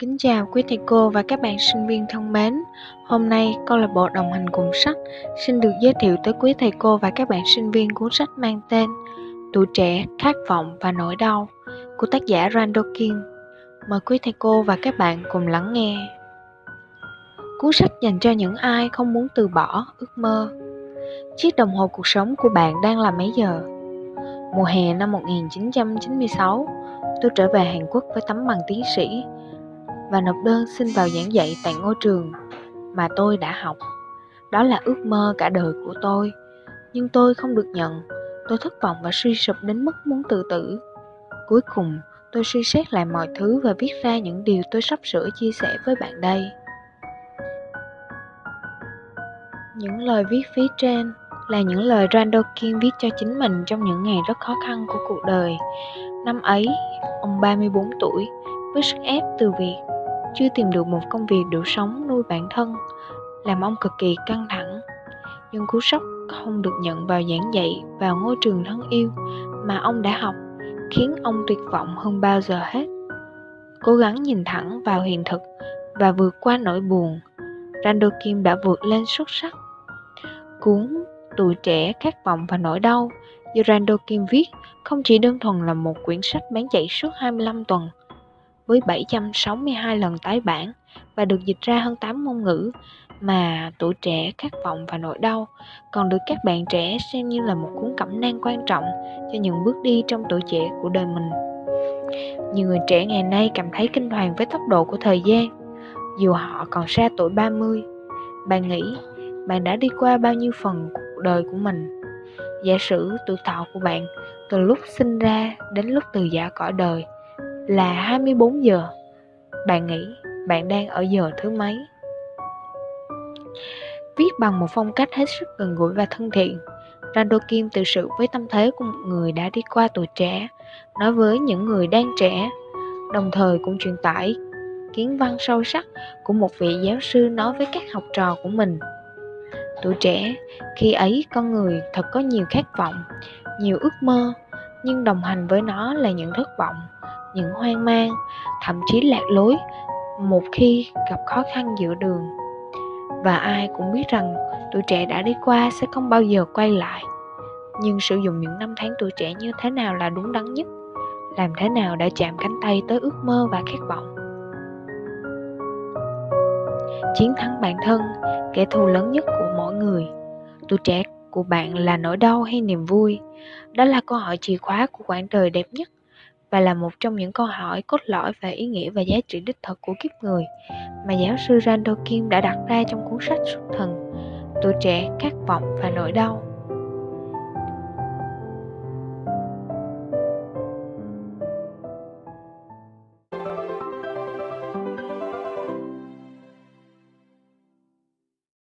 Kính chào quý thầy cô và các bạn sinh viên thân mến. Hôm nay câu lạc bộ đồng hành cùng sách xin được giới thiệu tới quý thầy cô và các bạn sinh viên cuốn sách mang tên Tuổi trẻ, khát vọng và nỗi đau của tác giả Rando Kim. Mời quý thầy cô và các bạn cùng lắng nghe. Cuốn sách dành cho những ai không muốn từ bỏ ước mơ. Chiếc đồng hồ cuộc sống của bạn đang là mấy giờ? Mùa hè năm 1996, tôi trở về Hàn Quốc với tấm bằng tiến sĩ và nộp đơn xin vào giảng dạy tại ngôi trường mà tôi đã học. Đó là ước mơ cả đời của tôi, nhưng tôi không được nhận. Tôi thất vọng và suy sụp đến mức muốn tự tử. Cuối cùng, tôi suy xét lại mọi thứ và viết ra những điều tôi sắp sửa chia sẻ với bạn đây. Những lời viết phía trên là những lời Rando Kim viết cho chính mình trong những ngày rất khó khăn của cuộc đời. Năm ấy, ông 34 tuổi, với sức ép từ việc chưa tìm được một công việc đủ sống nuôi bản thân, làm ông cực kỳ căng thẳng. Nhưng cú sốc không được nhận vào giảng dạy vào ngôi trường thân yêu mà ông đã học khiến ông tuyệt vọng hơn bao giờ hết. Cố gắng nhìn thẳng vào hiện thực và vượt qua nỗi buồn, Rando Kim đã vượt lên xuất sắc. Cuốn Tuổi trẻ, khát vọng và nỗi đau do Rando Kim viết không chỉ đơn thuần là một quyển sách bán chạy suốt 25 tuần với 762 lần tái bản và được dịch ra hơn 8 ngôn ngữ, mà Tuổi trẻ, khát vọng và nỗi đau còn được các bạn trẻ xem như là một cuốn cẩm nang quan trọng cho những bước đi trong tuổi trẻ của đời mình. Nhiều người trẻ ngày nay cảm thấy kinh hoàng với tốc độ của thời gian, dù họ còn xa tuổi 30. Bạn nghĩ bạn đã đi qua bao nhiêu phần cuộc đời của mình? Giả sử tuổi thọ của bạn từ lúc sinh ra đến lúc từ giã cõi đời là 24 giờ. Bạn nghĩ bạn đang ở giờ thứ mấy? Viết bằng một phong cách hết sức gần gũi và thân thiện, Rando Kim tự sự với tâm thế của một người đã đi qua tuổi trẻ, nói với những người đang trẻ, đồng thời cũng truyền tải kiến văn sâu sắc của một vị giáo sư nói với các học trò của mình. Tuổi trẻ, khi ấy con người thật có nhiều khát vọng, nhiều ước mơ, nhưng đồng hành với nó là những thất vọng, những hoang mang, thậm chí lạc lối một khi gặp khó khăn giữa đường. Và ai cũng biết rằng tuổi trẻ đã đi qua sẽ không bao giờ quay lại. Nhưng sử dụng những năm tháng tuổi trẻ như thế nào là đúng đắn nhất? Làm thế nào để chạm cánh tay tới ước mơ và khát vọng? Chiến thắng bản thân, kẻ thù lớn nhất của mỗi người. Tuổi trẻ của bạn là nỗi đau hay niềm vui? Đó là câu hỏi chìa khóa của quãng đời đẹp nhất và là một trong những câu hỏi cốt lõi về ý nghĩa và giá trị đích thực của kiếp người mà giáo sư Rando Kim đã đặt ra trong cuốn sách xuất thần Tuổi trẻ, khát vọng và nỗi đau.